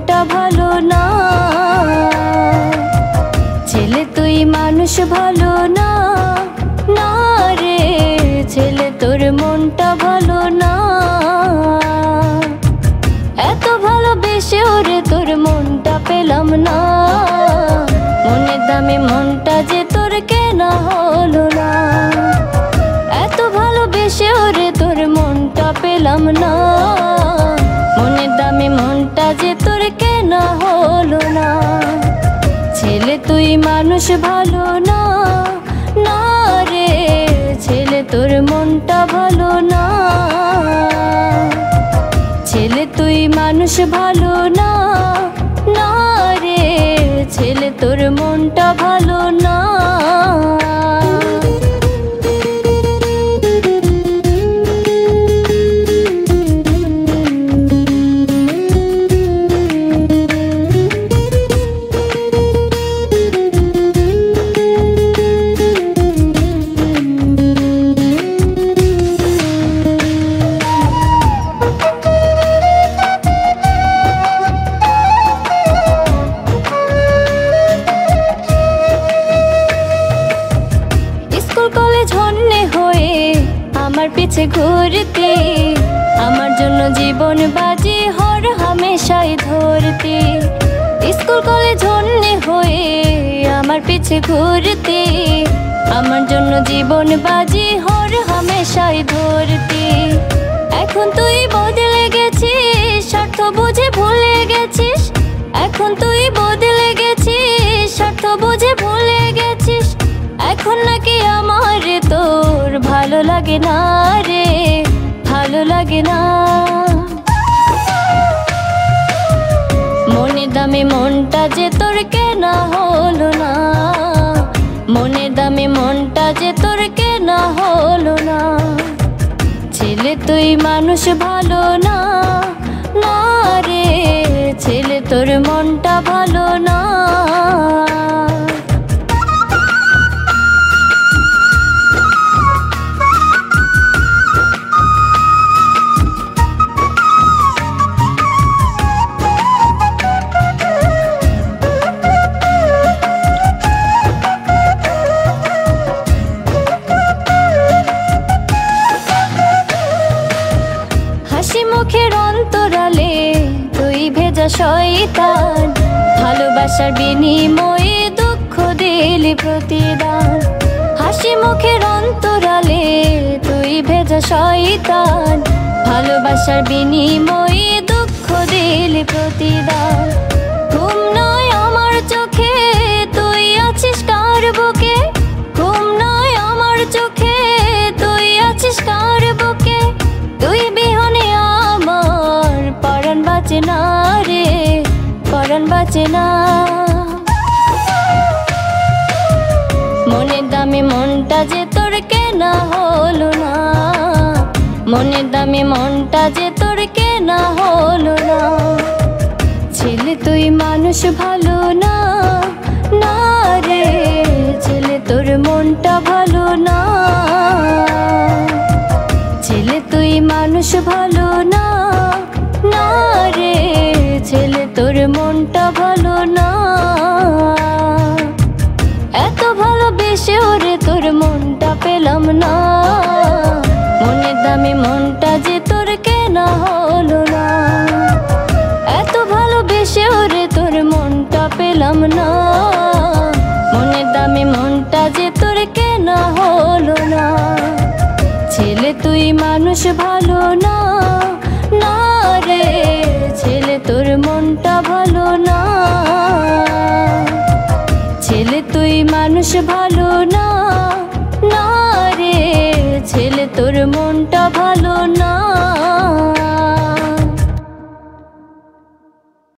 মনটা ভালো না, ছেলে তুই মানুষ ভালো না, না রে ছেলে তোর মনটা ভালো না। এত ভালোবেসে ওরে তোর মনটা পেলাম না, মনের দামে মনটা যে তোর কেনা হলো না। এত ভালোবেসে ওরে তোর মনটা পেলাম না, মনের দামে মনটা যে তোর কেনা হলো না। ছেলে তুই মানুষ ভালো না, না রে ছেলে তোর মনটা ভালো না, ছেলে তুই মানুষ ভালো না, না রে ছেলে তোর মনটা ভালো না। पीछे घूरती हमार जन्नो जीवन बाजी हर हमेशा ही धरती। स्कूल कॉलेज होने हुए हमार पीछे घूरती हमार जन्नो जीवन बाजी हर हमेशा ही धरती। एखन तुई बदले गेछिस स्वार्थ बुझे भूले गेछिस, एखन तुई बदले गेछिस स्वार्थ बुझे भूले गेछिस। এখন নাকি আমার তোর ভালো লাগে না রে, ভালো লাগে না, মনের দামে মনটা যে তোর কেনা হলো না, মনের দামে মনটা যে তোর কেনা হলো না। ছেলে তুই মানুষ ভালো না, না রে ছেলে তোর মনটা ভালো না। মুখের অন্তরালে তুই ভেজা শয়তান, ভালোবাসার বিনিময়ে দুঃখ দিলি প্রতিদান। হাসি মুখের অন্তরালে তুই ভেজা শয়তান, ভালোবাসার বিনিময়ে দুঃখ দিলি প্রতিদান। ঘুম নয় আমার চোখে তুই আছিস কার বুকে, ঘুম নয় আমার চোখে তুই আছিস কার বুকে। তুই বিহনে পরাণ বাঁচে না, মনের দামে মনটা যে তোর কেনা হলো না, মনের দামে মনটা যে তোর কেনা হলো না। ছেলে তুই মানুষ ভালো